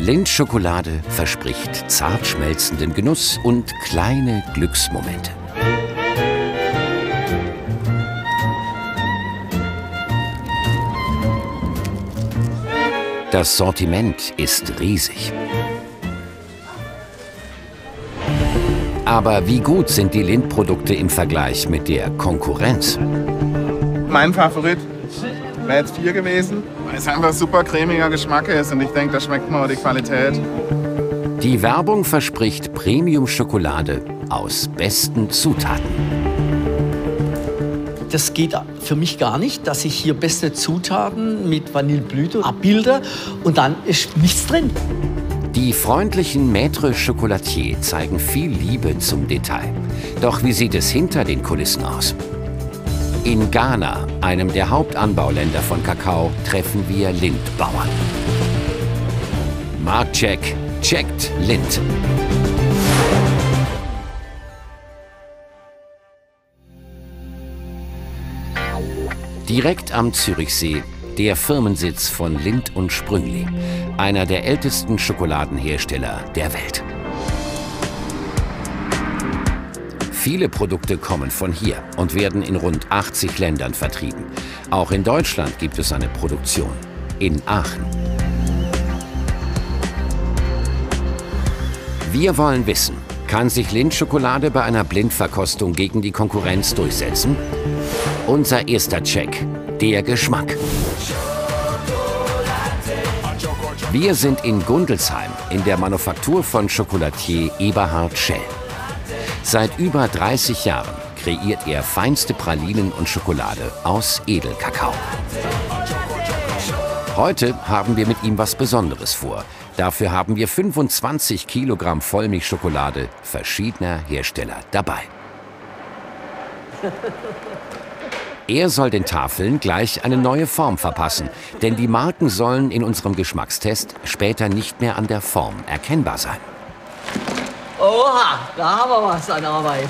Lindt Schokolade verspricht zartschmelzenden Genuss und kleine Glücksmomente. Das Sortiment ist riesig. Aber wie gut sind die Lindt-Produkte im Vergleich mit der Konkurrenz? Mein Favorit wäre jetzt 4 gewesen, weil es einfach super cremiger Geschmack ist und ich denke, da schmeckt man auch die Qualität. Die Werbung verspricht Premium-Schokolade aus besten Zutaten. Das geht für mich gar nicht, dass ich hier beste Zutaten mit Vanilleblüte abbilde und dann ist nichts drin. Die freundlichen Maître Chocolatier zeigen viel Liebe zum Detail. Doch wie sieht es hinter den Kulissen aus? In Ghana, einem der Hauptanbauländer von Kakao, treffen wir Lindt-Bauern. Marktcheck checkt Lindt. Direkt am Zürichsee, der Firmensitz von Lindt & Sprüngli, einer der ältesten Schokoladenhersteller der Welt. Viele Produkte kommen von hier und werden in rund 80 Ländern vertrieben. Auch in Deutschland gibt es eine Produktion, in Aachen. Wir wollen wissen, kann sich Lindt-Schokolade bei einer Blindverkostung gegen die Konkurrenz durchsetzen? Unser erster Check, der Geschmack. Wir sind in Gundelsheim, in der Manufaktur von Chocolatier Eberhard Schell. Seit über 30 Jahren kreiert er feinste Pralinen und Schokolade aus Edelkakao. Heute haben wir mit ihm was Besonderes vor. Dafür haben wir 25 Kilogramm Vollmilchschokolade verschiedener Hersteller dabei. Er soll den Tafeln gleich eine neue Form verpassen, denn die Marken sollen in unserem Geschmackstest später nicht mehr an der Form erkennbar sein. Oha, da haben wir was an Arbeit.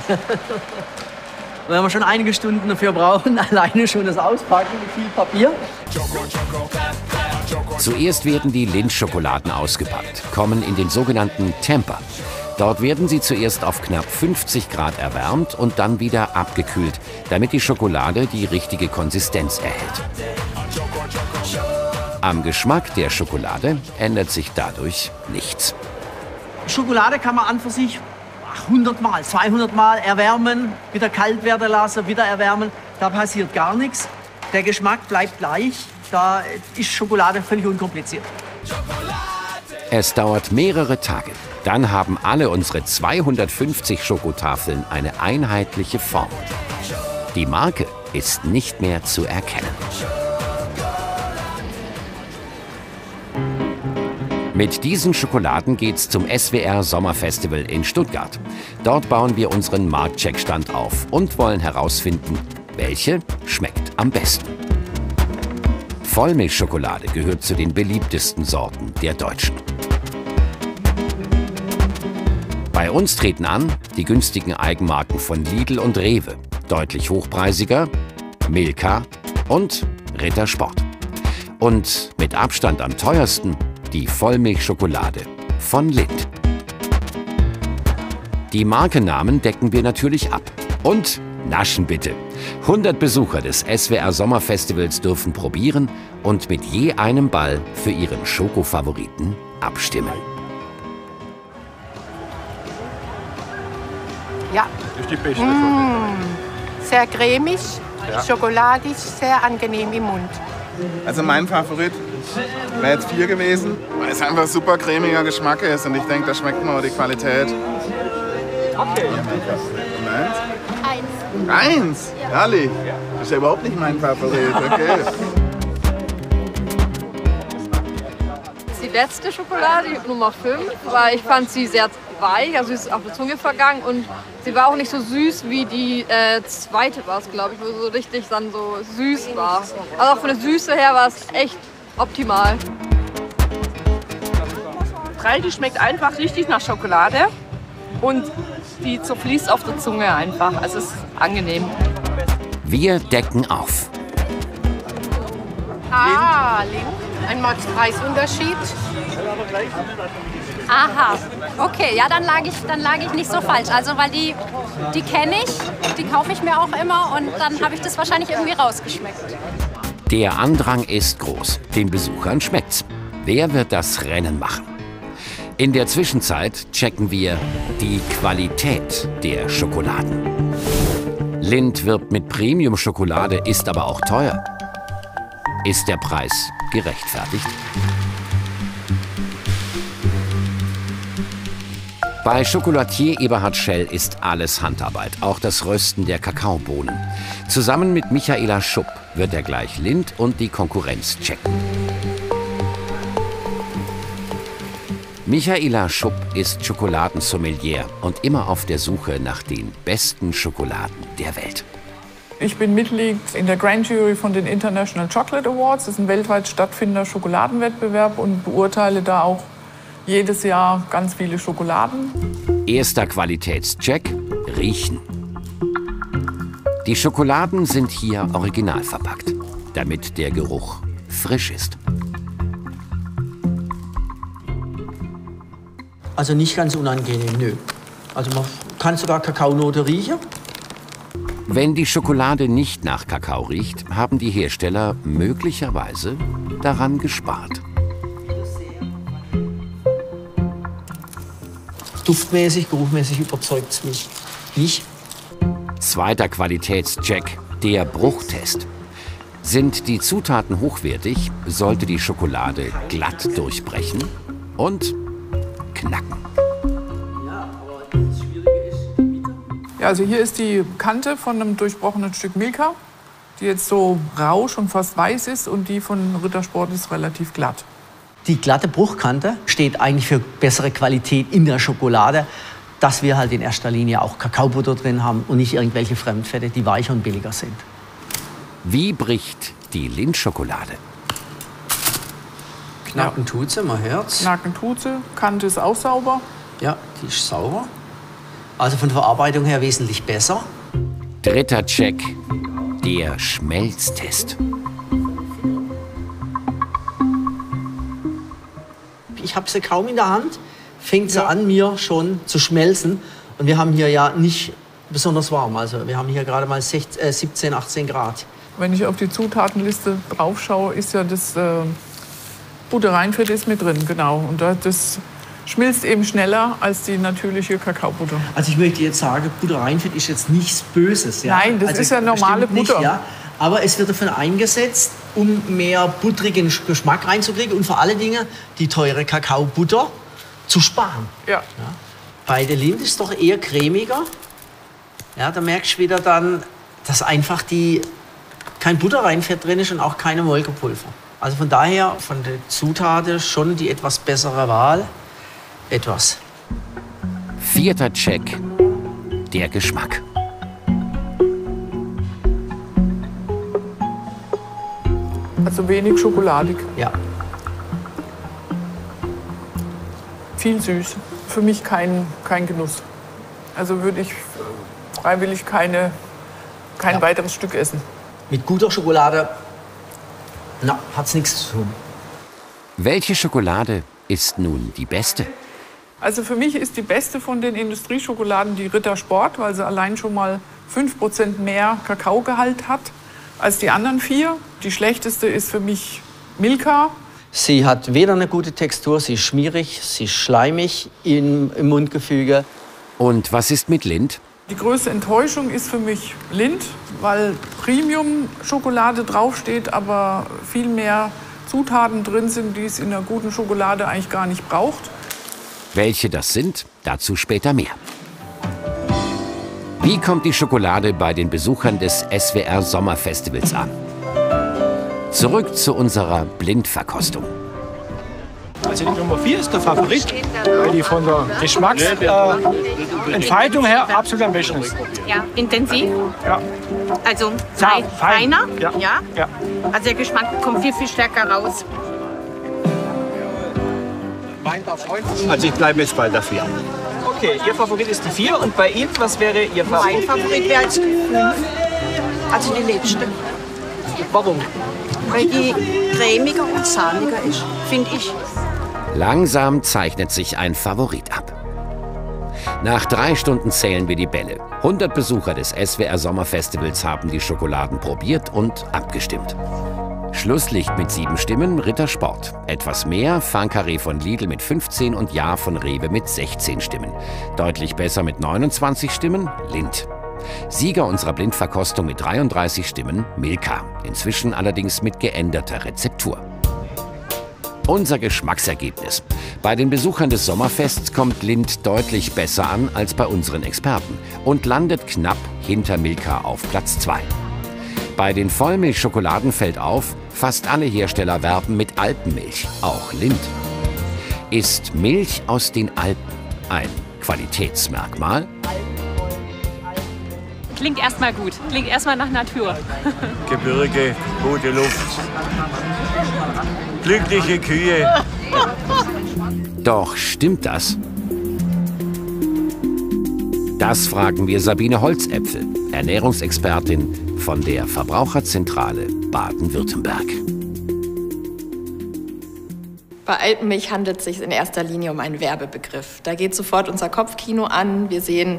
Wenn wir schon einige Stunden dafür brauchen, alleine schon das Auspacken mit viel Papier. Zuerst werden die Lindt-Schokoladen ausgepackt, kommen in den sogenannten Temper. Dort werden sie zuerst auf knapp 50 Grad erwärmt und dann wieder abgekühlt, damit die Schokolade die richtige Konsistenz erhält. Am Geschmack der Schokolade ändert sich dadurch nichts. Schokolade kann man an für sich 100 Mal, 200 Mal erwärmen, wieder kalt werden lassen, wieder erwärmen. Da passiert gar nichts. Der Geschmack bleibt gleich. Da ist Schokolade völlig unkompliziert. Es dauert mehrere Tage. Dann haben alle unsere 250 Schokotafeln eine einheitliche Form. Die Marke ist nicht mehr zu erkennen. Mit diesen Schokoladen geht's zum SWR-Sommerfestival in Stuttgart. Dort bauen wir unseren Marktcheck-Stand auf und wollen herausfinden, welche schmeckt am besten. Vollmilchschokolade gehört zu den beliebtesten Sorten der Deutschen. Bei uns treten an die günstigen Eigenmarken von Lidl und Rewe, deutlich hochpreisiger, Milka und Ritter Sport. Und mit Abstand am teuersten die Vollmilchschokolade von Lindt. Die Markennamen decken wir natürlich ab. Und naschen bitte. 100 Besucher des SWR-Sommerfestivals dürfen probieren und mit je einem Ball für ihren Schokofavoriten abstimmen. Ja, das ist die beste Schokolade. Sehr cremig, ja. Schokoladig, sehr angenehm im Mund. Also mein Favorit wäre jetzt 4 gewesen, weil es einfach super cremiger Geschmack ist und ich denke, da schmeckt man auch die Qualität. Okay. Und eins? Eins? Ja. Ehrlich? Das ist ja überhaupt nicht mein Favorit, okay. Die letzte Schokolade, Nummer 5, weil ich fand sie sehr weich, also sie ist auf der Zunge vergangen und sie war auch nicht so süß wie die zweite war es, glaube ich, wo so richtig dann so süß war. Also auch von der Süße her war es echt optimal. Die schmeckt einfach richtig nach Schokolade und die zerfließt auf der Zunge einfach, also es ist angenehm. Wir decken auf. Ah, Lindt. ein Marktpreisunterschied. Aha, okay, ja, dann lag ich nicht so falsch. Also, weil die kenne ich, die kaufe ich mir auch immer und dann habe ich das wahrscheinlich irgendwie rausgeschmeckt. Der Andrang ist groß, den Besuchern schmeckt's. Wer wird das Rennen machen? In der Zwischenzeit checken wir die Qualität der Schokoladen. Lindt wirbt mit Premium-Schokolade, ist aber auch teuer. Ist der Preis gerechtfertigt? Bei Chocolatier Eberhard Schell ist alles Handarbeit, auch das Rösten der Kakaobohnen. Zusammen mit Michaela Schupp wird er gleich Lindt und die Konkurrenz checken. Michaela Schupp ist Schokoladensommelier und immer auf der Suche nach den besten Schokoladen der Welt. Ich bin Mitglied in der Grand Jury von den International Chocolate Awards. Das ist ein weltweit stattfindender Schokoladenwettbewerb und beurteile da auch jedes Jahr ganz viele Schokoladen. Erster Qualitätscheck, riechen. Die Schokoladen sind hier original verpackt, damit der Geruch frisch ist. Also nicht ganz unangenehm, nö. Also man kann sogar Kakaonote riechen. Wenn die Schokolade nicht nach Kakao riecht, haben die Hersteller möglicherweise daran gespart. Duftmäßig, geruchmäßig überzeugt es mich nicht. Zweiter Qualitätscheck, der Bruchtest. Sind die Zutaten hochwertig, sollte die Schokolade glatt durchbrechen und knacken. Ja, also hier ist die Kante von einem durchbrochenen Stück Milka, die jetzt so rau schon fast weiß ist, und die von Ritter Sport ist relativ glatt. Die glatte Bruchkante steht eigentlich für bessere Qualität in der Schokolade, dass wir halt in erster Linie auch Kakaobutter drin haben und nicht irgendwelche Fremdfette, die weicher und billiger sind. Wie bricht die Lindt-Schokolade? Knacken tut sie, man hört's. Knacken tut sie, Kante ist auch sauber. Ja, die ist sauber. Also von der Verarbeitung her wesentlich besser. Dritter Check, der Schmelztest. Ich habe sie kaum in der Hand, fängt sie an, mir schon zu schmelzen. Und wir haben hier ja nicht besonders warm. Also wir haben hier gerade mal 17, 18 Grad. Wenn ich auf die Zutatenliste drauf schaue, ist ja das Butterreinfett ist mit drin, genau. Und das schmilzt eben schneller als die natürliche Kakaobutter. Also ich möchte jetzt sagen, Butterreinfett ist jetzt nichts Böses. Ja? Nein, das also ist ja normale Butter. Nicht, ja? Aber es wird davon eingesetzt, um mehr butterigen Geschmack reinzukriegen und vor allen Dingen die teure Kakaobutter zu sparen. Ja. Ja. Bei der Lindt ist es doch eher cremiger. Ja, da merkst du wieder dann, dass einfach kein Butterreinfett drin ist und auch keine Molkepulver. Also von daher, von der Zutat schon die etwas bessere Wahl. Etwas. Vierter Check, der Geschmack. Also wenig schokoladig. Ja. Viel süß. Für mich kein Genuss. Also würde ich freiwillig kein weiteres Stück essen. Mit guter Schokolade, na, hat's nichts zu tun. Welche Schokolade ist nun die beste? Also für mich ist die beste von den Industrieschokoladen die Ritter Sport, weil sie allein schon mal 5% mehr Kakaogehalt hat als die anderen vier. Die schlechteste ist für mich Milka. Sie hat weder eine gute Textur, sie ist schmierig, sie ist schleimig im Mundgefüge. Und was ist mit Lindt? Die größte Enttäuschung ist für mich Lindt, weil Premium-Schokolade draufsteht, aber viel mehr Zutaten drin sind, die es in einer guten Schokolade eigentlich gar nicht braucht. Welche das sind, dazu später mehr. Wie kommt die Schokolade bei den Besuchern des SWR-Sommerfestivals an? Zurück zu unserer Blindverkostung. Also die Nummer 4 ist der Favorit, weil die von der Geschmacksentfaltung her absolut am besten ist. Ja, intensiv. Ja. Also feiner. Ja. Ja. Ja. Also der Geschmack kommt viel, viel stärker raus. Also ich bleibe jetzt bei der 4. Okay, Ihr Favorit ist die 4 und bei Ihnen, was wäre Ihr Favorit? Mein Favorit wäre die 5. Also die letzte. Warum? Weil die cremiger und sahniger ist, finde ich. Langsam zeichnet sich ein Favorit ab. Nach 3 Stunden zählen wir die Bälle. 100 Besucher des SWR-Sommerfestivals haben die Schokoladen probiert und abgestimmt. Schlusslicht mit 7 Stimmen, Ritter Sport. Etwas mehr, Fankaré von Lidl mit 15 und Ja von Rewe mit 16 Stimmen. Deutlich besser mit 29 Stimmen, Lindt. Sieger unserer Blindverkostung mit 33 Stimmen, Milka. Inzwischen allerdings mit geänderter Rezeptur. Unser Geschmacksergebnis. Bei den Besuchern des Sommerfests kommt Lindt deutlich besser an als bei unseren Experten und landet knapp hinter Milka auf Platz 2. Bei den Vollmilchschokoladen fällt auf, fast alle Hersteller werben mit Alpenmilch, auch Lindt. Ist Milch aus den Alpen ein Qualitätsmerkmal? Klingt erstmal gut, klingt erstmal nach Natur. Gebirge, gute Luft, glückliche Kühe. Doch stimmt das? Das fragen wir Sabine Holzäpfel, Ernährungsexpertin von der Verbraucherzentrale Baden-Württemberg. Bei Alpenmilch handelt es sich in erster Linie um einen Werbebegriff. Da geht sofort unser Kopfkino an. Wir sehen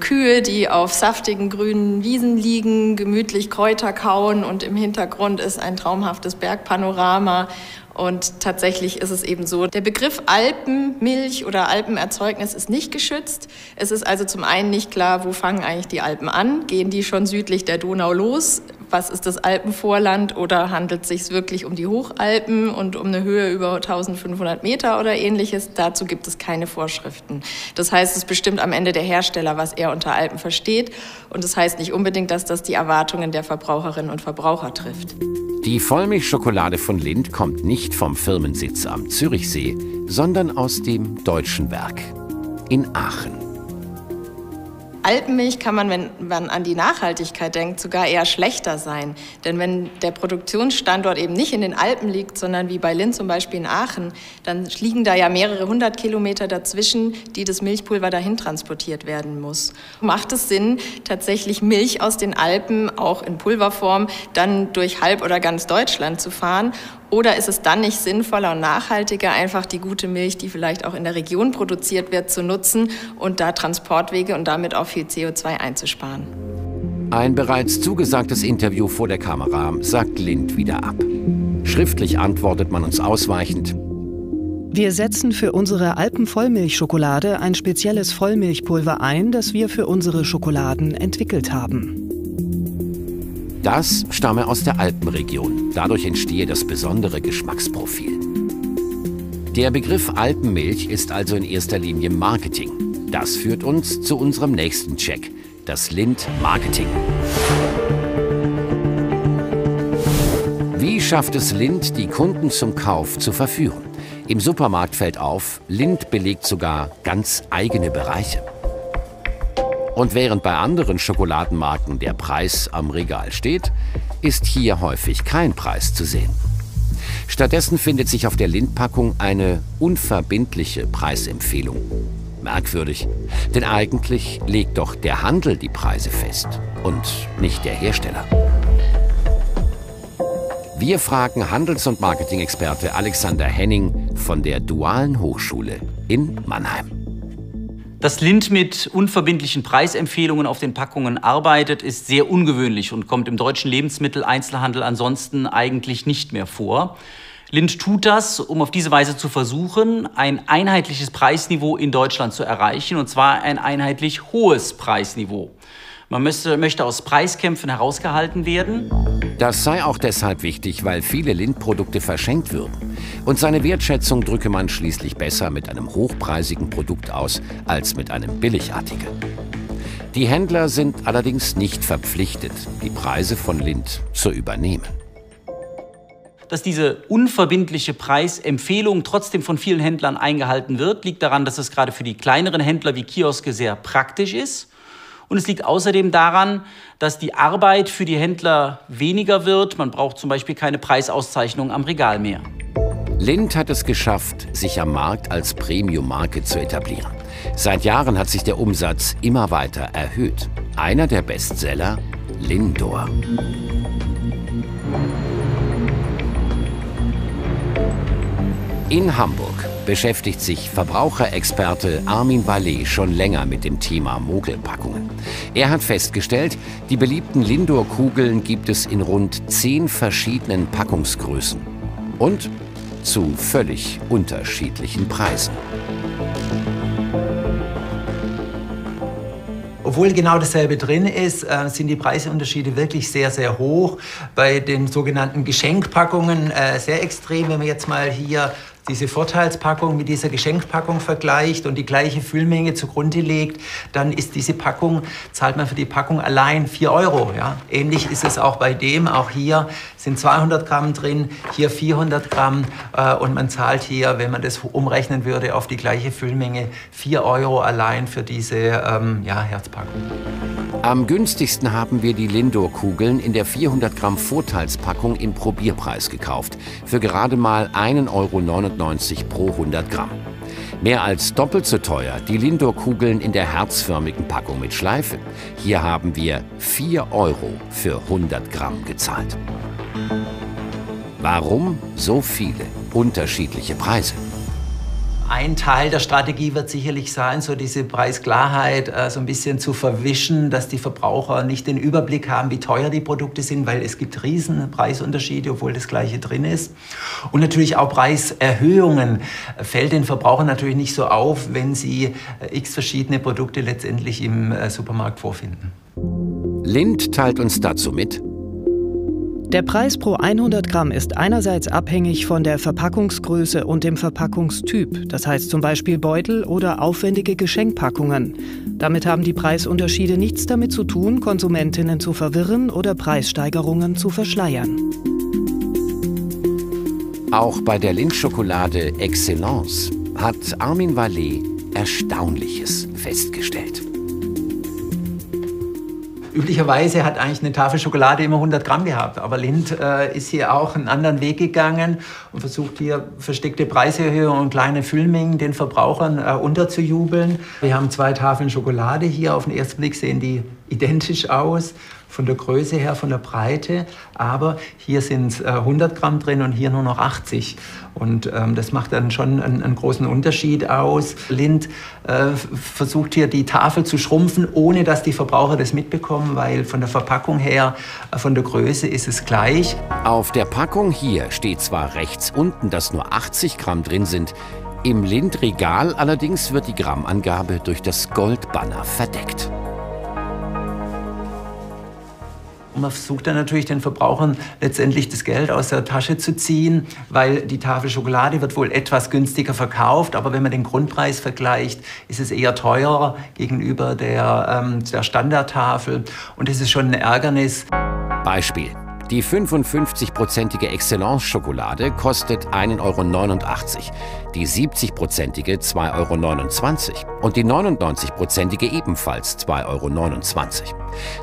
Kühe, die auf saftigen grünen Wiesen liegen, gemütlich Kräuter kauen und im Hintergrund ist ein traumhaftes Bergpanorama. Und tatsächlich ist es eben so, der Begriff Alpenmilch oder Alpenerzeugnis ist nicht geschützt. Es ist also zum einen nicht klar, wo fangen eigentlich die Alpen an? Gehen die schon südlich der Donau los? Was ist das Alpenvorland? Oder handelt es sich wirklich um die Hochalpen und um eine Höhe über 1500 Meter oder ähnliches? Dazu gibt es keine Vorschriften. Das heißt, es bestimmt am Ende der Hersteller, was er unter Alpen versteht. Und das heißt nicht unbedingt, dass das die Erwartungen der Verbraucherinnen und Verbraucher trifft. Die Vollmilchschokolade von Lindt kommt nicht vom Firmensitz am Zürichsee, sondern aus dem deutschen Werk in Aachen. Alpenmilch kann man, wenn man an die Nachhaltigkeit denkt, sogar eher schlechter sein. Denn wenn der Produktionsstandort eben nicht in den Alpen liegt, sondern wie bei Lindt zum Beispiel in Aachen, dann liegen da ja mehrere 100 Kilometer dazwischen, die das Milchpulver dahin transportiert werden muss. Macht es Sinn, tatsächlich Milch aus den Alpen, auch in Pulverform, dann durch halb oder ganz Deutschland zu fahren? Oder ist es dann nicht sinnvoller und nachhaltiger, einfach die gute Milch, die vielleicht auch in der Region produziert wird, zu nutzen und da Transportwege und damit auch viel CO2 einzusparen? Ein bereits zugesagtes Interview vor der Kamera sagt Lindt wieder ab. Schriftlich antwortet man uns ausweichend: Wir setzen für unsere Alpenvollmilchschokolade ein spezielles Vollmilchpulver ein, das wir für unsere Schokoladen entwickelt haben. Das stamme aus der Alpenregion. Dadurch entstehe das besondere Geschmacksprofil. Der Begriff Alpenmilch ist also in erster Linie Marketing. Das führt uns zu unserem nächsten Check, das Lindt Marketing. Wie schafft es Lindt, die Kunden zum Kauf zu verführen? Im Supermarkt fällt auf, Lindt belegt sogar ganz eigene Bereiche. Und während bei anderen Schokoladenmarken der Preis am Regal steht, ist hier häufig kein Preis zu sehen. Stattdessen findet sich auf der Lindt-Packung eine unverbindliche Preisempfehlung. Merkwürdig, denn eigentlich legt doch der Handel die Preise fest und nicht der Hersteller. Wir fragen Handels- und Marketing-Experte Alexander Henning von der Dualen Hochschule in Mannheim. Dass Lindt mit unverbindlichen Preisempfehlungen auf den Packungen arbeitet, ist sehr ungewöhnlich und kommt im deutschen Lebensmitteleinzelhandel ansonsten eigentlich nicht mehr vor. Lindt tut das, um auf diese Weise zu versuchen, ein einheitliches Preisniveau in Deutschland zu erreichen, und zwar ein einheitlich hohes Preisniveau. Man möchte aus Preiskämpfen herausgehalten werden. Das sei auch deshalb wichtig, weil viele Lindt-Produkte verschenkt würden. Und seine Wertschätzung drücke man schließlich besser mit einem hochpreisigen Produkt aus als mit einem Billigartikel. Die Händler sind allerdings nicht verpflichtet, die Preise von Lindt zu übernehmen. Dass diese unverbindliche Preisempfehlung trotzdem von vielen Händlern eingehalten wird, liegt daran, dass es gerade für die kleineren Händler wie Kioske sehr praktisch ist. Und es liegt außerdem daran, dass die Arbeit für die Händler weniger wird. Man braucht zum Beispiel keine Preisauszeichnung am Regal mehr. Lindt hat es geschafft, sich am Markt als Premium-Marke zu etablieren. Seit Jahren hat sich der Umsatz immer weiter erhöht. Einer der Bestseller, Lindor. In Hamburg beschäftigt sich Verbraucherexperte Armin Vallee schon länger mit dem Thema Mogelpackungen. Er hat festgestellt, die beliebten Lindor-Kugeln gibt es in rund 10 verschiedenen Packungsgrößen und zu völlig unterschiedlichen Preisen. Obwohl genau dasselbe drin ist, sind die Preisunterschiede wirklich sehr, sehr hoch. Bei den sogenannten Geschenkpackungen sehr extrem, wenn wir jetzt mal hier diese Vorteilspackung mit dieser Geschenkpackung vergleicht und die gleiche Füllmenge zugrunde legt, dann ist diese Packung, zahlt man für die Packung allein 4 €. Ja? Ähnlich ist es auch bei dem, auch hier sind 200 Gramm drin, hier 400 Gramm und man zahlt hier, wenn man das umrechnen würde, auf die gleiche Füllmenge 4 € allein für diese Herzpackung. Am günstigsten haben wir die Lindor-Kugeln in der 400 Gramm Vorteilspackung im Probierpreis gekauft, für gerade mal 1,99 € pro 100 Gramm. Mehr als doppelt so teuer die Lindor-Kugeln in der herzförmigen Packung mit Schleife. Hier haben wir 4 € für 100 Gramm gezahlt. Warum so viele unterschiedliche Preise? Ein Teil der Strategie wird sicherlich sein, so diese Preisklarheit so ein bisschen zu verwischen, dass die Verbraucher nicht den Überblick haben, wie teuer die Produkte sind, weil es gibt riesen Preisunterschiede, obwohl das Gleiche drin ist. Und natürlich auch Preiserhöhungen fällt den Verbrauchern natürlich nicht so auf, wenn sie x verschiedene Produkte letztendlich im Supermarkt vorfinden. Lindt teilt uns dazu mit: Der Preis pro 100 Gramm ist einerseits abhängig von der Verpackungsgröße und dem Verpackungstyp, das heißt zum Beispiel Beutel oder aufwendige Geschenkpackungen. Damit haben die Preisunterschiede nichts damit zu tun, Konsumentinnen zu verwirren oder Preissteigerungen zu verschleiern. Auch bei der Lindt-Schokolade Excellence hat Armin Vallee Erstaunliches festgestellt. Üblicherweise hat eigentlich eine Tafel Schokolade immer 100 Gramm gehabt, aber Lindt ist hier auch einen anderen Weg gegangen und versucht hier versteckte Preiserhöhungen und kleine Füllmengen den Verbrauchern unterzujubeln. Wir haben 2 Tafeln Schokolade hier, auf den ersten Blick sehen die identisch aus, von der Größe her, von der Breite, aber hier sind 100 Gramm drin und hier nur noch 80. Und das macht dann schon einen großen Unterschied aus. Lindt versucht hier die Tafel zu schrumpfen, ohne dass die Verbraucher das mitbekommen, weil von der Verpackung her, von der Größe ist es gleich. Auf der Packung hier steht zwar rechts unten, dass nur 80 Gramm drin sind, im Lindt-Regal allerdings wird die Grammangabe durch das Goldbanner verdeckt. Und man versucht dann natürlich den Verbrauchern letztendlich das Geld aus der Tasche zu ziehen, weil die Tafel Schokolade wird wohl etwas günstiger verkauft, aber wenn man den Grundpreis vergleicht, ist es eher teurer gegenüber der Standardtafel und das ist schon ein Ärgernis. Beispiel: Die 55-prozentige Excellence-Schokolade kostet 1,89 €, die 70-prozentige 2,29 € und die 99-prozentige ebenfalls 2,29 €.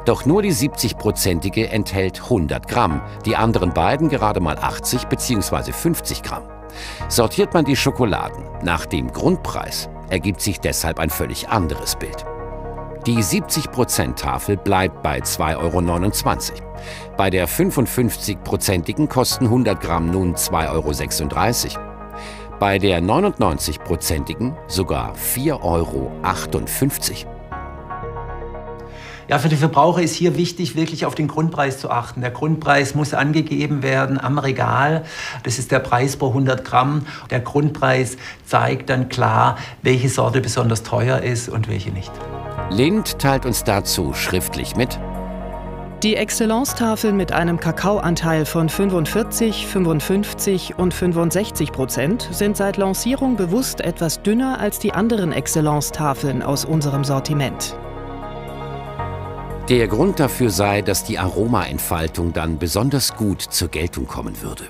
Doch nur die 70-prozentige enthält 100 Gramm, die anderen beiden gerade mal 80 bzw. 50 Gramm. Sortiert man die Schokoladen nach dem Grundpreis, ergibt sich deshalb ein völlig anderes Bild. Die 70-Prozent-Tafel bleibt bei 2,29 €. Bei der 55-prozentigen kosten 100 Gramm nun 2,36 €. Bei der 99-prozentigen sogar 4,58 €. Ja, für die Verbraucher ist hier wichtig, wirklich auf den Grundpreis zu achten. Der Grundpreis muss angegeben werden am Regal. Das ist der Preis pro 100 Gramm. Der Grundpreis zeigt dann klar, welche Sorte besonders teuer ist und welche nicht. Lindt teilt uns dazu schriftlich mit: Die Excellence-Tafeln mit einem Kakaoanteil von 45, 55 und 65% sind seit Lancierung bewusst etwas dünner als die anderen Excellence-Tafeln aus unserem Sortiment. Der Grund dafür sei, dass die Aromaentfaltung dann besonders gut zur Geltung kommen würde.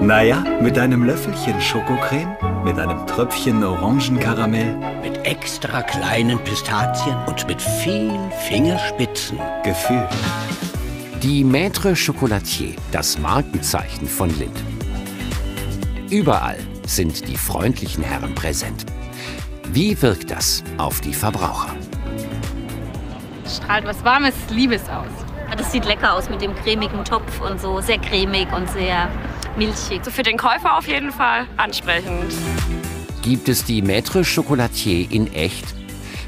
Naja, mit einem Löffelchen Schokocreme, mit einem Tröpfchen Orangenkaramell, mit extra kleinen Pistazien und mit vielen Fingerspitzen. Gefühl. Die Maître Chocolatier, das Markenzeichen von Lindt. Überall sind die freundlichen Herren präsent. Wie wirkt das auf die Verbraucher? Strahlt was Warmes, Liebes aus. Das sieht lecker aus mit dem cremigen Topf und so, sehr cremig und sehr milchig. So für den Käufer auf jeden Fall ansprechend. Gibt es die Maître Chocolatier in echt?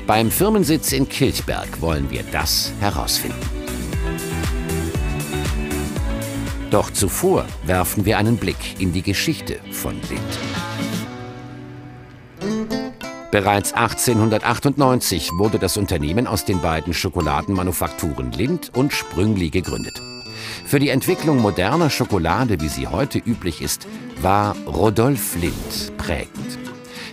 Beim Firmensitz in Kilchberg wollen wir das herausfinden. Doch zuvor werfen wir einen Blick in die Geschichte von Lindt. Bereits 1898 wurde das Unternehmen aus den beiden Schokoladenmanufakturen Lindt und Sprüngli gegründet. Für die Entwicklung moderner Schokolade, wie sie heute üblich ist, war Rodolphe Lindt prägend.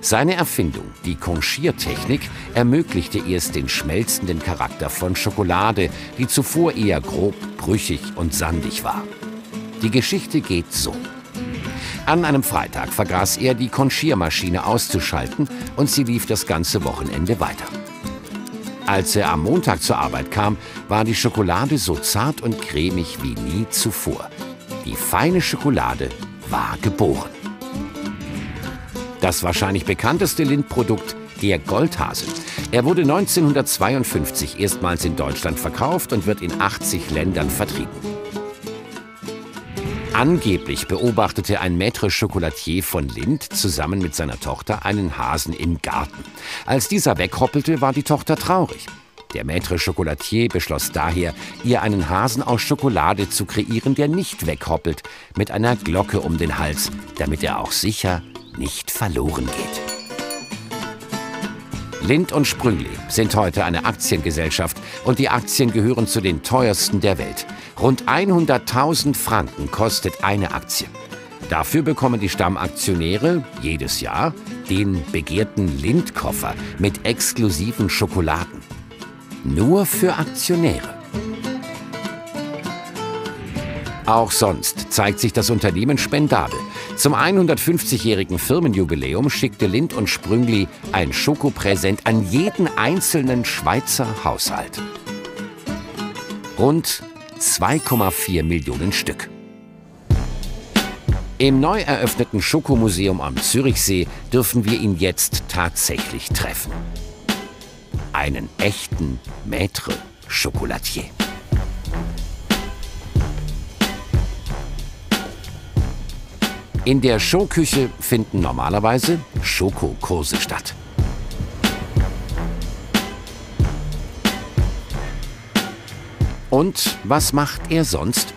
Seine Erfindung, die Conchiertechnik, ermöglichte erst den schmelzenden Charakter von Schokolade, die zuvor eher grob, brüchig und sandig war. Die Geschichte geht so. An einem Freitag vergaß er, die Conchiermaschine auszuschalten, und sie lief das ganze Wochenende weiter. Als er am Montag zur Arbeit kam, war die Schokolade so zart und cremig wie nie zuvor. Die feine Schokolade war geboren. Das wahrscheinlich bekannteste Lindt-Produkt, der Goldhase. Er wurde 1952 erstmals in Deutschland verkauft und wird in 80 Ländern vertrieben. Angeblich beobachtete ein Maître Chocolatier von Lindt zusammen mit seiner Tochter einen Hasen im Garten. Als dieser weghoppelte, war die Tochter traurig. Der Maître Chocolatier beschloss daher, ihr einen Hasen aus Schokolade zu kreieren, der nicht weghoppelt, mit einer Glocke um den Hals, damit er auch sicher nicht verloren geht. Lindt und Sprüngli sind heute eine Aktiengesellschaft und die Aktien gehören zu den teuersten der Welt. Rund 100.000 Franken kostet eine Aktie. Dafür bekommen die Stammaktionäre jedes Jahr den begehrten Lindt-Koffer mit exklusiven Schokoladen. Nur für Aktionäre. Auch sonst zeigt sich das Unternehmen spendabel. Zum 150-jährigen Firmenjubiläum schickte Lindt und Sprüngli ein Schokopräsent an jeden einzelnen Schweizer Haushalt. Rund 2,4 Millionen Stück. Im neu eröffneten Schokomuseum am Zürichsee dürfen wir ihn jetzt tatsächlich treffen. Einen echten Maître Chocolatier. In der Showküche finden normalerweise Schokokurse statt. Und was macht er sonst?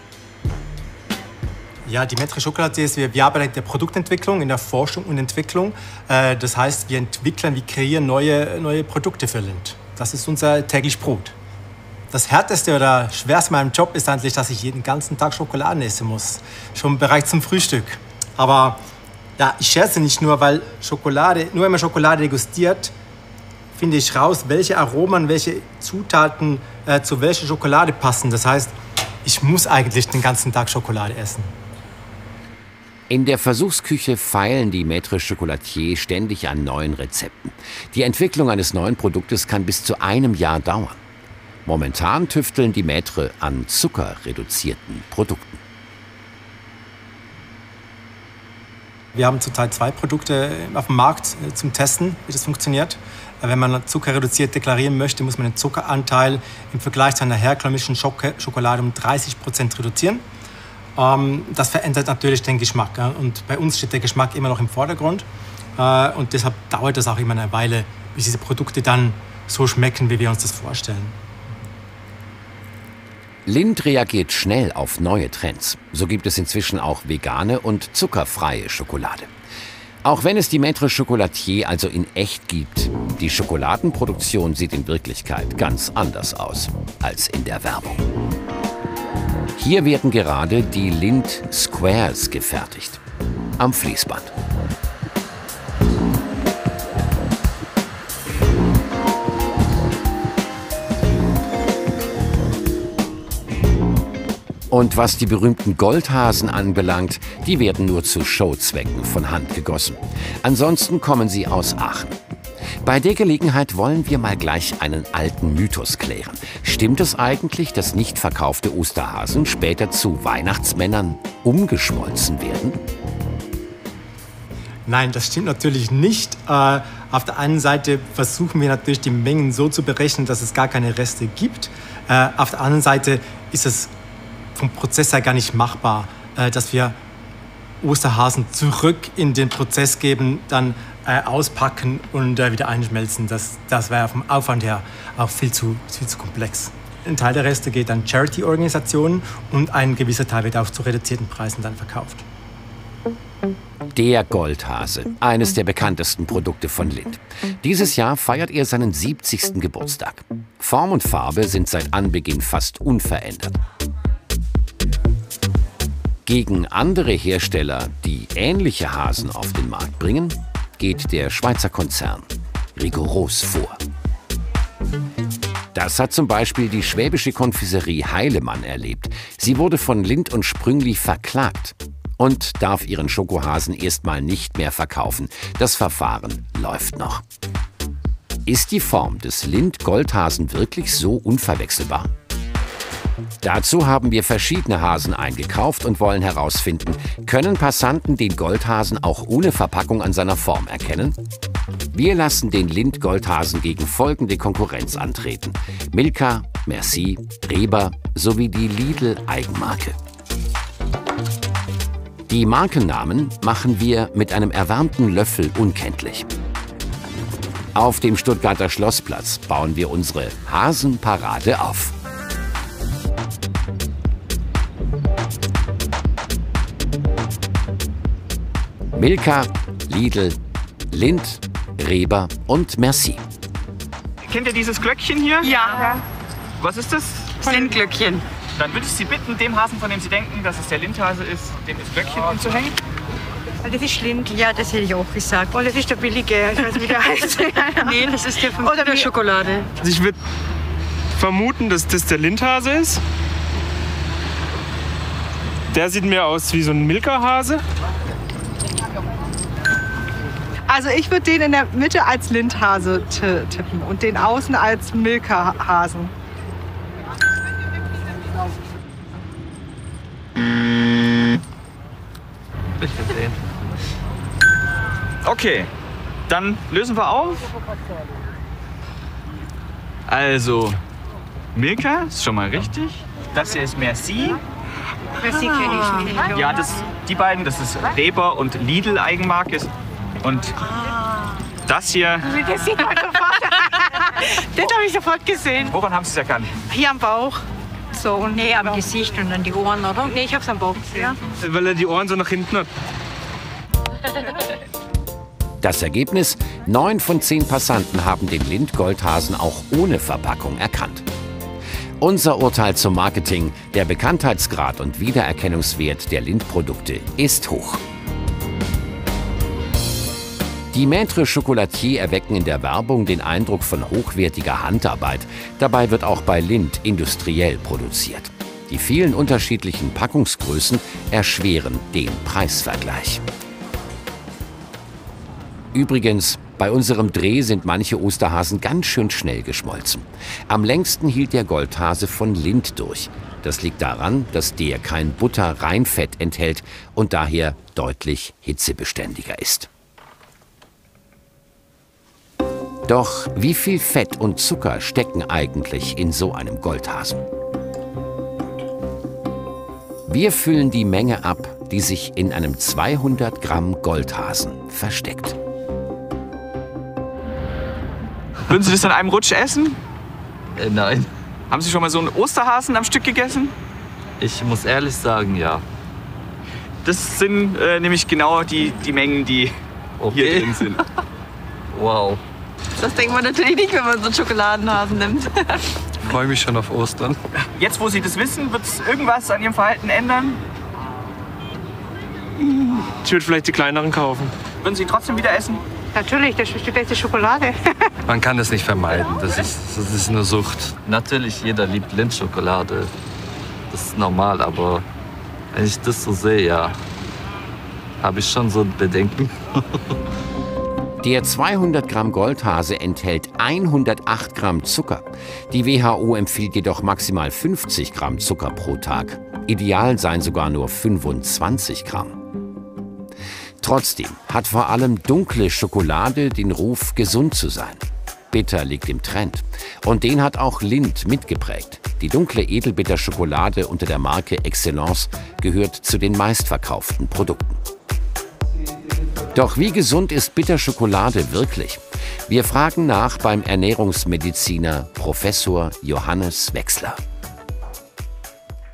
Ja, die Maître Chocolatier ist, wir arbeiten in der Produktentwicklung, in der Forschung und Entwicklung. Das heißt, wir entwickeln, wir kreieren neue Produkte für Lindt. Das ist unser täglich Brot. Das Härteste oder Schwerste meinem Job ist eigentlich, dass ich jeden ganzen Tag Schokoladen essen muss. Schon bereits zum Frühstück. Aber ja, ich scherze nicht nur, weil Schokolade, nur wenn man Schokolade degustiert, finde ich raus, welche Aromen, welche Zutaten zu welcher Schokolade passen. Das heißt, ich muss eigentlich den ganzen Tag Schokolade essen. In der Versuchsküche feilen die Maître Chocolatier ständig an neuen Rezepten. Die Entwicklung eines neuen Produktes kann bis zu einem Jahr dauern. Momentan tüfteln die Maître an zuckerreduzierten Produkten. Wir haben zurzeit zwei Produkte auf dem Markt zum Testen, wie das funktioniert. Wenn man zuckerreduziert deklarieren möchte, muss man den Zuckeranteil im Vergleich zu einer herkömmlichen Schokolade um 30% reduzieren. Das verändert natürlich den Geschmack. Und bei uns steht der Geschmack immer noch im Vordergrund. Und deshalb dauert das auch immer eine Weile, bis diese Produkte dann so schmecken, wie wir uns das vorstellen. Lindt reagiert schnell auf neue Trends. So gibt es inzwischen auch vegane und zuckerfreie Schokolade. Auch wenn es die Maître Chocolatier also in echt gibt, die Schokoladenproduktion sieht in Wirklichkeit ganz anders aus als in der Werbung. Hier werden gerade die Lindt Squares gefertigt, am Fließband. Und was die berühmten Goldhasen anbelangt, die werden nur zu Showzwecken von Hand gegossen. Ansonsten kommen sie aus Aachen. Bei der Gelegenheit wollen wir mal gleich einen alten Mythos klären. Stimmt es eigentlich, dass nicht verkaufte Osterhasen später zu Weihnachtsmännern umgeschmolzen werden? Nein, das stimmt natürlich nicht. Auf der einen Seite versuchen wir natürlich, die Mengen so zu berechnen, dass es gar keine Reste gibt. Auf der anderen Seite ist es vom Prozess her gar nicht machbar, dass wir Osterhasen zurück in den Prozess geben, dann auspacken und wieder einschmelzen. Das wäre vom Aufwand her auch viel zu komplex. Ein Teil der Reste geht an Charity-Organisationen und ein gewisser Teil wird auch zu reduzierten Preisen dann verkauft. Der Goldhase, eines der bekanntesten Produkte von Lindt. Dieses Jahr feiert er seinen 70. Geburtstag. Form und Farbe sind seit Anbeginn fast unverändert. Gegen andere Hersteller, die ähnliche Hasen auf den Markt bringen, geht der Schweizer Konzern rigoros vor. Das hat zum Beispiel die schwäbische Konfiserie Heilemann erlebt. Sie wurde von Lindt und Sprüngli verklagt und darf ihren Schokohasen erstmal nicht mehr verkaufen. Das Verfahren läuft noch. Ist die Form des Lindt-Goldhasen wirklich so unverwechselbar? Dazu haben wir verschiedene Hasen eingekauft und wollen herausfinden, können Passanten den Goldhasen auch ohne Verpackung an seiner Form erkennen? Wir lassen den Lindt-Goldhasen gegen folgende Konkurrenz antreten: Milka, Merci, Rewe sowie die Lidl-Eigenmarke. Die Markennamen machen wir mit einem erwärmten Löffel unkenntlich. Auf dem Stuttgarter Schlossplatz bauen wir unsere Hasenparade auf. Milka, Lidl, Lindt, Rewe und Merci. Kennt ihr dieses Glöckchen hier? Ja. Was ist das? Das Lindglöckchen. Dann würde ich Sie bitten, dem Hasen, von dem Sie denken, dass es der Lindhase ist, dem das Glöckchen umzuhängen. Das ist Lindt, ja, das hätte ich auch gesagt. Oh, das ist der billige, ich weiß nicht, wie der heißt. Nee, das ist der von oder der Schokolade. Also ich würde vermuten, dass das der Lindhase ist. Der sieht mir aus wie so ein Milka-Hase. Also ich würde den in der Mitte als Lindhase tippen und den außen als Milka-Hasen. Okay, dann lösen wir auf. Also Milka ist schon mal richtig. Das hier ist Merci. Merci kenne ich nicht. Ja, die beiden, das ist Rewe und Lidl Eigenmarke. Und das hier. Das sieht man sofort. Das habe ich sofort gesehen. Woran haben Sie es erkannt? Hier am Bauch. So, und nee, am Gesicht und an die Ohren, oder? Nee, ich habe es am Bauch gesehen. Ja. Weil er die Ohren so nach hinten hat. Das Ergebnis: 9 von 10 Passanten haben den Lindt-Goldhasen auch ohne Verpackung erkannt. Unser Urteil zum Marketing: Der Bekanntheitsgrad und Wiedererkennungswert der Lindt-Produkte ist hoch. Die Maître Chocolatier erwecken in der Werbung den Eindruck von hochwertiger Handarbeit. Dabei wird auch bei Lindt industriell produziert. Die vielen unterschiedlichen Packungsgrößen erschweren den Preisvergleich. Übrigens, bei unserem Dreh sind manche Osterhasen ganz schön schnell geschmolzen. Am längsten hielt der Goldhase von Lindt durch. Das liegt daran, dass der kein Butter-Reinfett enthält und daher deutlich hitzebeständiger ist. Doch wie viel Fett und Zucker stecken eigentlich in so einem Goldhasen? Wir füllen die Menge ab, die sich in einem 200 Gramm Goldhasen versteckt. Würden Sie das in einem Rutsch essen? Nein. Haben Sie schon mal so einen Osterhasen am Stück gegessen? Ich muss ehrlich sagen, ja. Das sind nämlich genau die Mengen, die hier drin sind. Wow. Das denkt man natürlich nicht, wenn man so einen Schokoladenhasen nimmt. Ich freue mich schon auf Ostern. Jetzt, wo Sie das wissen, wird es irgendwas an Ihrem Verhalten ändern? Ich würde vielleicht die kleineren kaufen. Würden Sie ihn trotzdem wieder essen? Natürlich, das ist die beste Schokolade. Man kann das nicht vermeiden, das ist eine Sucht. Natürlich, jeder liebt Lindt-Schokolade. Das ist normal, aber wenn ich das so sehe, ja, habe ich schon so ein Bedenken. Der 200 Gramm Goldhase enthält 108 Gramm Zucker. Die WHO empfiehlt jedoch maximal 50 Gramm Zucker pro Tag. Ideal seien sogar nur 25 Gramm. Trotzdem hat vor allem dunkle Schokolade den Ruf, gesund zu sein. Bitter liegt im Trend. Und den hat auch Lindt mitgeprägt. Die dunkle Edelbitterschokolade unter der Marke Excellence gehört zu den meistverkauften Produkten. Doch wie gesund ist Bitterschokolade wirklich? Wir fragen nach beim Ernährungsmediziner Professor Johannes Wechsler.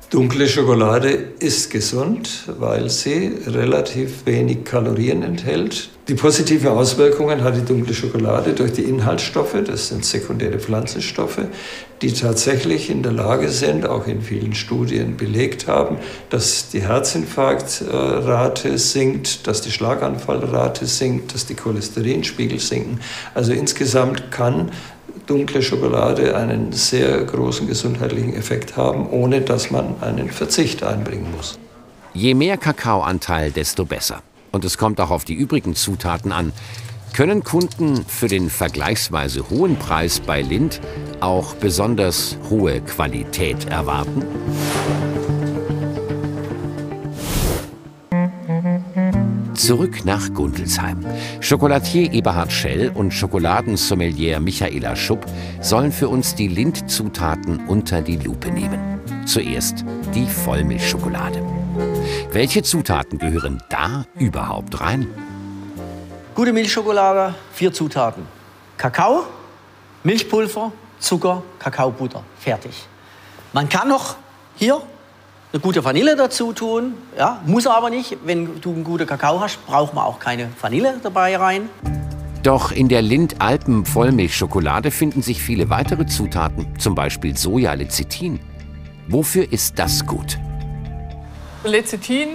Dunkle Schokolade ist gesund, weil sie relativ wenig Kalorien enthält. Die positiven Auswirkungen hat die dunkle Schokolade durch die Inhaltsstoffe, das sind sekundäre Pflanzenstoffe, die tatsächlich in der Lage sind, auch in vielen Studien belegt haben, dass die Herzinfarktrate sinkt, dass die Schlaganfallrate sinkt, dass die Cholesterinspiegel sinken. Also insgesamt kann dunkle Schokolade einen sehr großen gesundheitlichen Effekt haben, ohne dass man einen Verzicht einbringen muss. Je mehr Kakaoanteil, desto besser. Und es kommt auch auf die übrigen Zutaten an. Können Kunden für den vergleichsweise hohen Preis bei Lindt auch besonders hohe Qualität erwarten? Zurück nach Gundelsheim. Chocolatier Eberhard Schell und Schokoladensommelier Michaela Schupp sollen für uns die Lindt-Zutaten unter die Lupe nehmen. Zuerst die Vollmilchschokolade. Welche Zutaten gehören da überhaupt rein? Gute Milchschokolade, 4 Zutaten. Kakao, Milchpulver, Zucker, Kakaobutter. Fertig. Man kann noch hier eine gute Vanille dazu tun, ja, muss aber nicht. Wenn du einen guten Kakao hast, braucht man auch keine Vanille dabei rein. Doch in der Lindt-Alpen-Vollmilchschokolade finden sich viele weitere Zutaten, zum Beispiel Soja-Lecithin. Wofür ist das gut? Lecithin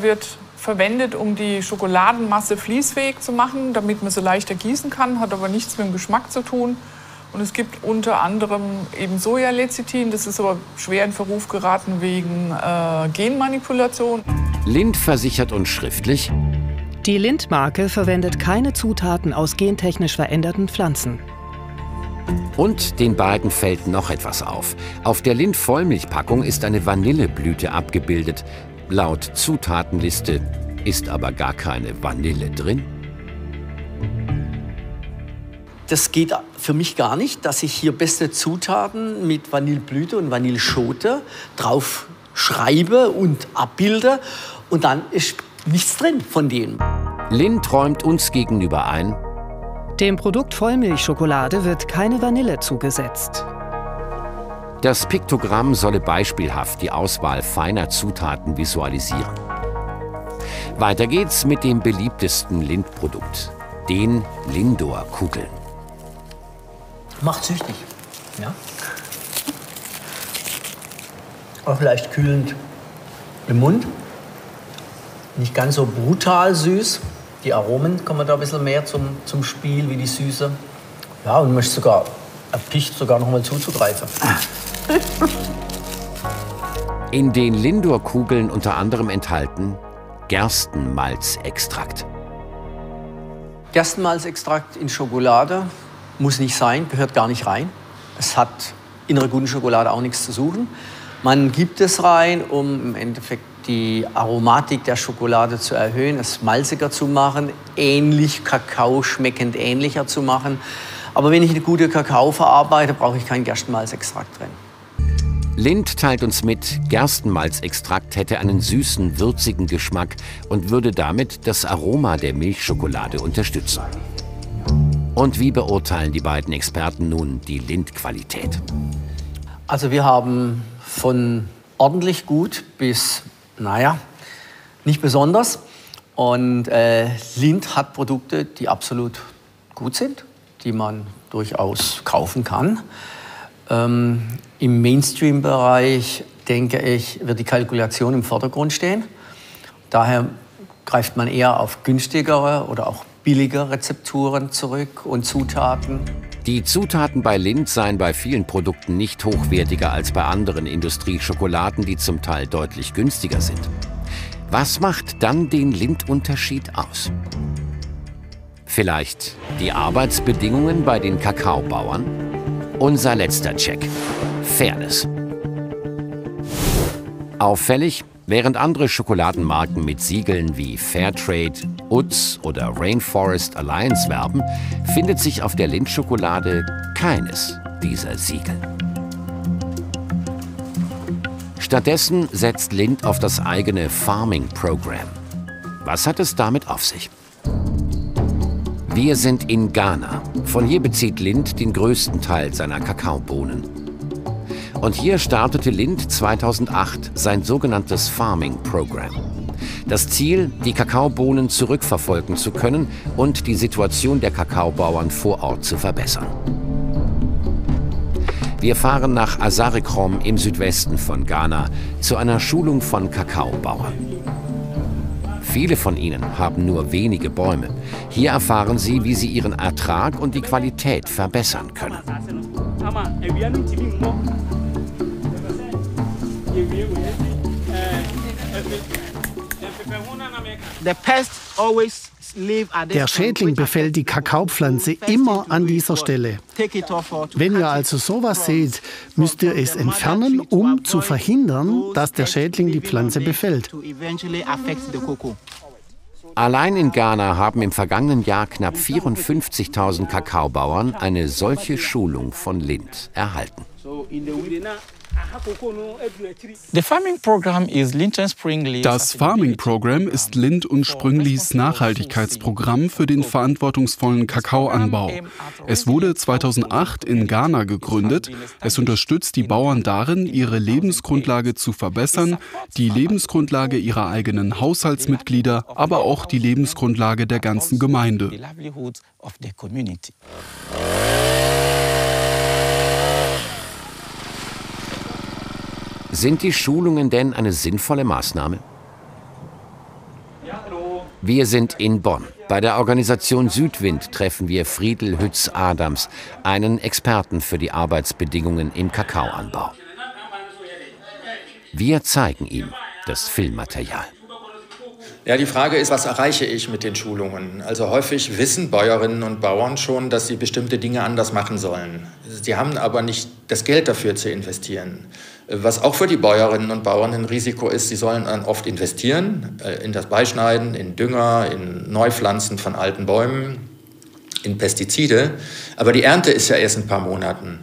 wird verwendet, um die Schokoladenmasse fließfähig zu machen, damit man sie leichter gießen kann, hat aber nichts mit dem Geschmack zu tun. Und es gibt unter anderem eben Sojalecithin, das ist aber schwer in Verruf geraten wegen Genmanipulation. Lindt versichert uns schriftlich: Die Lindt-Marke verwendet keine Zutaten aus gentechnisch veränderten Pflanzen. Und den beiden fällt noch etwas auf. Auf der Lindt-Vollmilchpackung ist eine Vanilleblüte abgebildet. Laut Zutatenliste ist aber gar keine Vanille drin. Das geht für mich gar nicht, dass ich hier beste Zutaten mit Vanilleblüte und Vanilleschote drauf schreibe und abbilde. Und dann ist nichts drin von denen. Lindt räumt uns gegenüber ein: Dem Produkt Vollmilchschokolade wird keine Vanille zugesetzt. Das Piktogramm solle beispielhaft die Auswahl feiner Zutaten visualisieren. Weiter geht's mit dem beliebtesten Lindt-Produkt, den Lindor-Kugeln. Macht süchtig, ja. Auch leicht kühlend im Mund. Nicht ganz so brutal süß. Die Aromen kommen da ein bisschen mehr zum Spiel, wie die Süße. Ja, und man ist sogar erpicht, sogar noch mal zuzugreifen. In den Lindor-Kugeln unter anderem enthalten Gerstenmalzextrakt. Gerstenmalzextrakt in Schokolade. Muss nicht sein, gehört gar nicht rein. Es hat in einer guten Schokolade auch nichts zu suchen. Man gibt es rein, um im Endeffekt die Aromatik der Schokolade zu erhöhen, es malziger zu machen, ähnlich Kakao schmeckend ähnlicher zu machen. Aber wenn ich eine gute Kakao verarbeite, brauche ich keinen Gerstenmalzextrakt drin. Lindt teilt uns mit, Gerstenmalzextrakt hätte einen süßen, würzigen Geschmack und würde damit das Aroma der Milchschokolade unterstützen. Und wie beurteilen die beiden Experten nun die Lindt-Qualität? Also wir haben von ordentlich gut bis, naja, nicht besonders. Und Lindt hat Produkte, die absolut gut sind, die man durchaus kaufen kann. Im Mainstream-Bereich, denke ich, wird die Kalkulation im Vordergrund stehen. Daher greift man eher auf günstigere oder auch billige Rezepturen zurück und Zutaten. Die Zutaten bei Lindt seien bei vielen Produkten nicht hochwertiger als bei anderen Industrieschokoladen, die zum Teil deutlich günstiger sind. Was macht dann den Lindt-Unterschied aus? Vielleicht die Arbeitsbedingungen bei den Kakaobauern? Unser letzter Check: Fairness. Auffällig: Während andere Schokoladenmarken mit Siegeln wie Fairtrade, Utz oder Rainforest Alliance werben, findet sich auf der Lindt-Schokolade keines dieser Siegel. Stattdessen setzt Lindt auf das eigene Farming Program. Was hat es damit auf sich? Wir sind in Ghana. Von hier bezieht Lindt den größten Teil seiner Kakaobohnen. Und hier startete Lindt 2008 sein sogenanntes Farming Program. Das Ziel, die Kakaobohnen zurückverfolgen zu können und die Situation der Kakaobauern vor Ort zu verbessern. Wir fahren nach Asarikrom im Südwesten von Ghana zu einer Schulung von Kakaobauern. Viele von ihnen haben nur wenige Bäume. Hier erfahren sie, wie sie ihren Ertrag und die Qualität verbessern können. Der Schädling befällt die Kakaopflanze immer an dieser Stelle. Wenn ihr also sowas seht, müsst ihr es entfernen, um zu verhindern, dass der Schädling die Pflanze befällt. Allein in Ghana haben im vergangenen Jahr knapp 54.000 Kakaobauern eine solche Schulung von Lindt erhalten. Das Farming Program ist Lindt und Sprünglis Nachhaltigkeitsprogramm für den verantwortungsvollen Kakaoanbau. Es wurde 2008 in Ghana gegründet. Es unterstützt die Bauern darin, ihre Lebensgrundlage zu verbessern, die Lebensgrundlage ihrer eigenen Haushaltsmitglieder, aber auch die Lebensgrundlage der ganzen Gemeinde. Sind die Schulungen denn eine sinnvolle Maßnahme? Wir sind in Bonn. Bei der Organisation Südwind treffen wir Friedel Hütz-Adams, einen Experten für die Arbeitsbedingungen im Kakaoanbau. Wir zeigen ihm das Filmmaterial. Ja, die Frage ist, was erreiche ich mit den Schulungen? Also häufig wissen Bäuerinnen und Bauern schon, dass sie bestimmte Dinge anders machen sollen. Sie haben aber nicht das Geld dafür zu investieren. Was auch für die Bäuerinnen und Bauern ein Risiko ist, sie sollen dann oft investieren in das Beischneiden, in Dünger, in Neupflanzen von alten Bäumen, in Pestizide. Aber die Ernte ist ja erst in ein paar Monaten.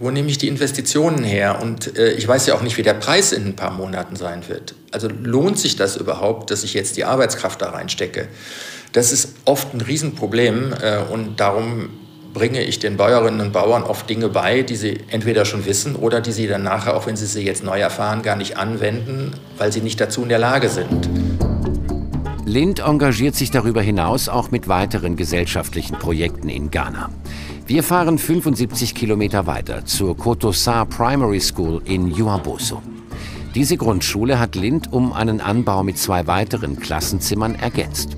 Wo nehme ich die Investitionen her? Und ich weiß ja auch nicht, wie der Preis in ein paar Monaten sein wird. Also lohnt sich das überhaupt, dass ich jetzt die Arbeitskraft da reinstecke? Das ist oft ein Riesenproblem und darum bringe ich den Bäuerinnen und Bauern oft Dinge bei, die sie entweder schon wissen oder die sie dann nachher, auch wenn sie sie jetzt neu erfahren, gar nicht anwenden, weil sie nicht dazu in der Lage sind. Lindt engagiert sich darüber hinaus auch mit weiteren gesellschaftlichen Projekten in Ghana. Wir fahren 75 Kilometer weiter zur Kotosar Primary School in Uaboso. Diese Grundschule hat Lindt um einen Anbau mit 2 weiteren Klassenzimmern ergänzt.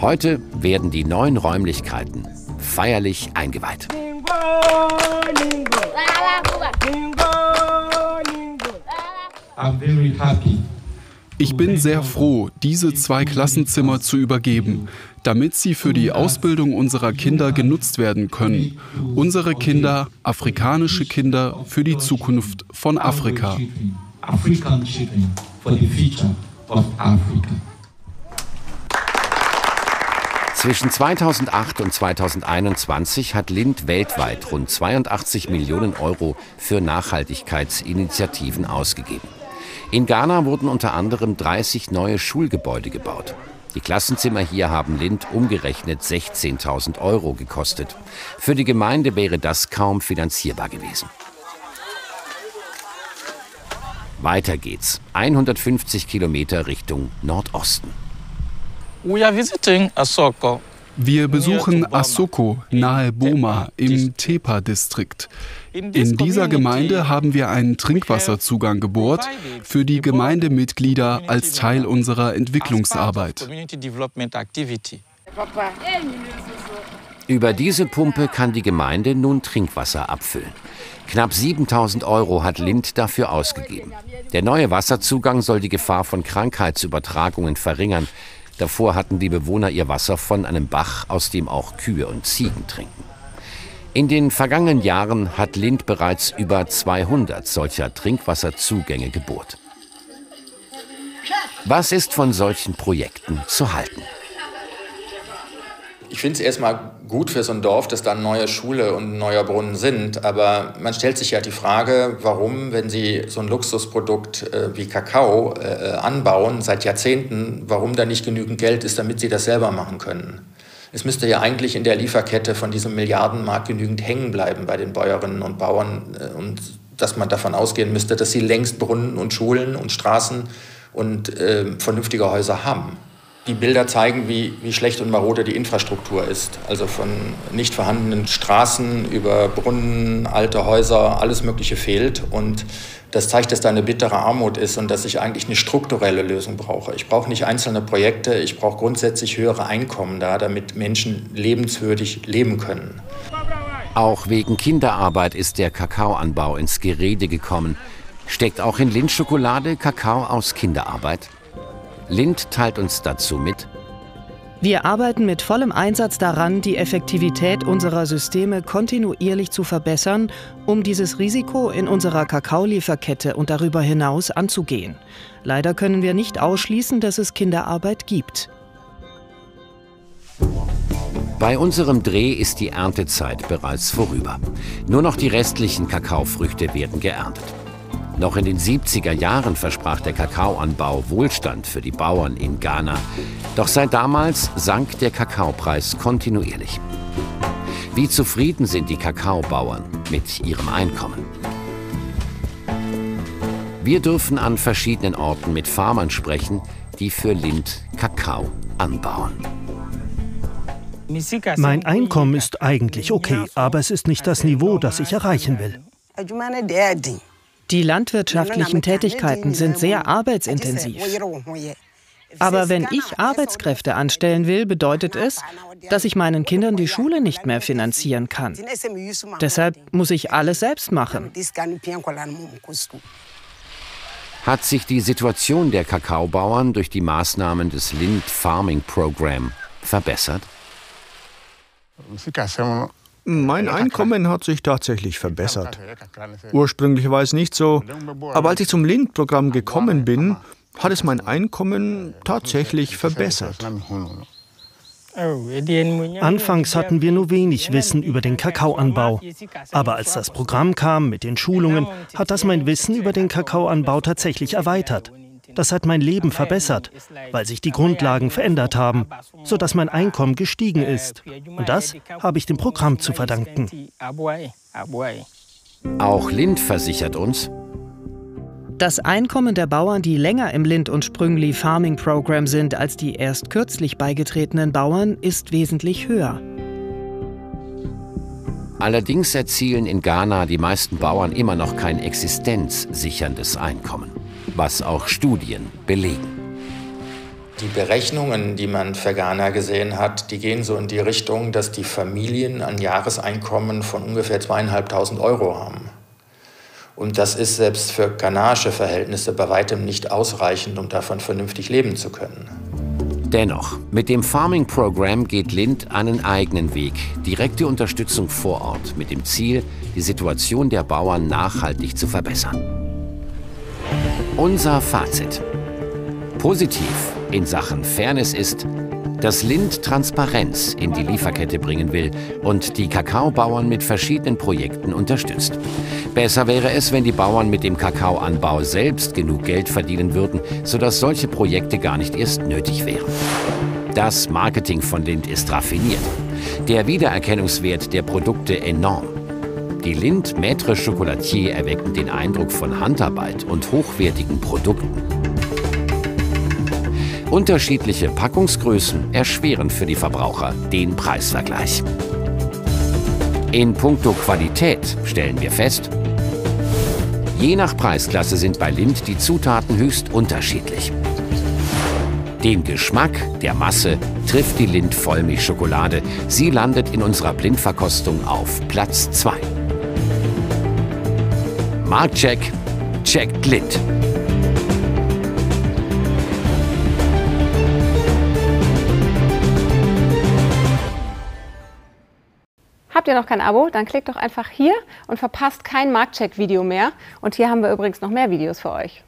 Heute werden die neuen Räumlichkeiten feierlich eingeweiht. I'm very happy. Ich bin sehr froh, diese 2 Klassenzimmer zu übergeben, damit sie für die Ausbildung unserer Kinder genutzt werden können. Unsere Kinder, afrikanische Kinder, für die Zukunft von Afrika. Zwischen 2008 und 2021 hat Lindt weltweit rund 82 Millionen Euro für Nachhaltigkeitsinitiativen ausgegeben. In Ghana wurden unter anderem 30 neue Schulgebäude gebaut. Die Klassenzimmer hier haben Lindt umgerechnet 16.000 Euro gekostet. Für die Gemeinde wäre das kaum finanzierbar gewesen. Weiter geht's, 150 Kilometer Richtung Nordosten. We are visiting Asoko. Wir besuchen Asoko nahe Boma im Tepa-Distrikt. In dieser Gemeinde haben wir einen Trinkwasserzugang gebohrt für die Gemeindemitglieder als Teil unserer Entwicklungsarbeit. Über diese Pumpe kann die Gemeinde nun Trinkwasser abfüllen. Knapp 7.000 Euro hat Lindt dafür ausgegeben. Der neue Wasserzugang soll die Gefahr von Krankheitsübertragungen verringern. Davor hatten die Bewohner ihr Wasser von einem Bach, aus dem auch Kühe und Ziegen trinken. In den vergangenen Jahren hat Lindt bereits über 200 solcher Trinkwasserzugänge gebohrt. Was ist von solchen Projekten zu halten? Ich finde es erstmal gut für so ein Dorf, dass da eine neue Schule und ein neuer Brunnen sind. Aber man stellt sich ja die Frage, warum, wenn Sie so ein Luxusprodukt wie Kakao anbauen, seit Jahrzehnten, warum da nicht genügend Geld ist, damit Sie das selber machen können. Es müsste ja eigentlich in der Lieferkette von diesem Milliardenmarkt genügend hängen bleiben bei den Bäuerinnen und Bauern und dass man davon ausgehen müsste, dass sie längst Brunnen und Schulen und Straßen und vernünftige Häuser haben. Die Bilder zeigen, wie schlecht und marode die Infrastruktur ist. Also von nicht vorhandenen Straßen über Brunnen, alte Häuser, alles Mögliche fehlt. Und das zeigt, dass da eine bittere Armut ist und dass ich eigentlich eine strukturelle Lösung brauche. Ich brauche nicht einzelne Projekte, ich brauche grundsätzlich höhere Einkommen da, damit Menschen lebenswürdig leben können. Auch wegen Kinderarbeit ist der Kakaoanbau ins Gerede gekommen. Steckt auch in Lindt-Schokolade Kakao aus Kinderarbeit? Lindt teilt uns dazu mit. Wir arbeiten mit vollem Einsatz daran, die Effektivität unserer Systeme kontinuierlich zu verbessern, um dieses Risiko in unserer Kakaolieferkette und darüber hinaus anzugehen. Leider können wir nicht ausschließen, dass es Kinderarbeit gibt. Bei unserem Dreh ist die Erntezeit bereits vorüber. Nur noch die restlichen Kakaofrüchte werden geerntet. Noch in den 70er Jahren versprach der Kakaoanbau Wohlstand für die Bauern in Ghana. Doch seit damals sank der Kakaopreis kontinuierlich. Wie zufrieden sind die Kakaobauern mit ihrem Einkommen? Wir dürfen an verschiedenen Orten mit Farmern sprechen, die für Lindt Kakao anbauen. Mein Einkommen ist eigentlich okay, aber es ist nicht das Niveau, das ich erreichen will. Die landwirtschaftlichen Tätigkeiten sind sehr arbeitsintensiv. Aber wenn ich Arbeitskräfte anstellen will, bedeutet es, dass ich meinen Kindern die Schule nicht mehr finanzieren kann. Deshalb muss ich alles selbst machen. Hat sich die Situation der Kakaobauern durch die Maßnahmen des Lindt Farming Program verbessert? Mein Einkommen hat sich tatsächlich verbessert. Ursprünglich war es nicht so, aber als ich zum Lindt-Programm gekommen bin, hat es mein Einkommen tatsächlich verbessert. Anfangs hatten wir nur wenig Wissen über den Kakaoanbau. Aber als das Programm kam mit den Schulungen, hat das mein Wissen über den Kakaoanbau tatsächlich erweitert. Das hat mein Leben verbessert, weil sich die Grundlagen verändert haben, sodass mein Einkommen gestiegen ist. Und das habe ich dem Programm zu verdanken. Auch Lindt versichert uns, das Einkommen der Bauern, die länger im Lindt und Sprüngli Farming Program sind als die erst kürzlich beigetretenen Bauern, ist wesentlich höher. Allerdings erzielen in Ghana die meisten Bauern immer noch kein existenzsicherndes Einkommen, was auch Studien belegen. Die Berechnungen, die man für Ghana gesehen hat, die gehen so in die Richtung, dass die Familien ein Jahreseinkommen von ungefähr 2.500 Euro haben. Und das ist selbst für ghanaische Verhältnisse bei weitem nicht ausreichend, um davon vernünftig leben zu können. Dennoch, mit dem Farming Program geht Lindt einen eigenen Weg. Direkte Unterstützung vor Ort mit dem Ziel, die Situation der Bauern nachhaltig zu verbessern. Unser Fazit. Positiv in Sachen Fairness ist, dass Lindt Transparenz in die Lieferkette bringen will und die Kakaobauern mit verschiedenen Projekten unterstützt. Besser wäre es, wenn die Bauern mit dem Kakaoanbau selbst genug Geld verdienen würden, sodass solche Projekte gar nicht erst nötig wären. Das Marketing von Lindt ist raffiniert. Der Wiedererkennungswert der Produkte enorm. Die Lindt Maître Chocolatier erwecken den Eindruck von Handarbeit und hochwertigen Produkten. Unterschiedliche Packungsgrößen erschweren für die Verbraucher den Preisvergleich. In puncto Qualität stellen wir fest, je nach Preisklasse sind bei Lindt die Zutaten höchst unterschiedlich. Den Geschmack der Masse trifft die Lindt Vollmilchschokolade. Sie landet in unserer Blindverkostung auf Platz 2. Marktcheck checkt Lindt. Habt ihr noch kein Abo? Dann klickt doch einfach hier und verpasst kein Marktcheck-Video mehr. Und hier haben wir übrigens noch mehr Videos für euch.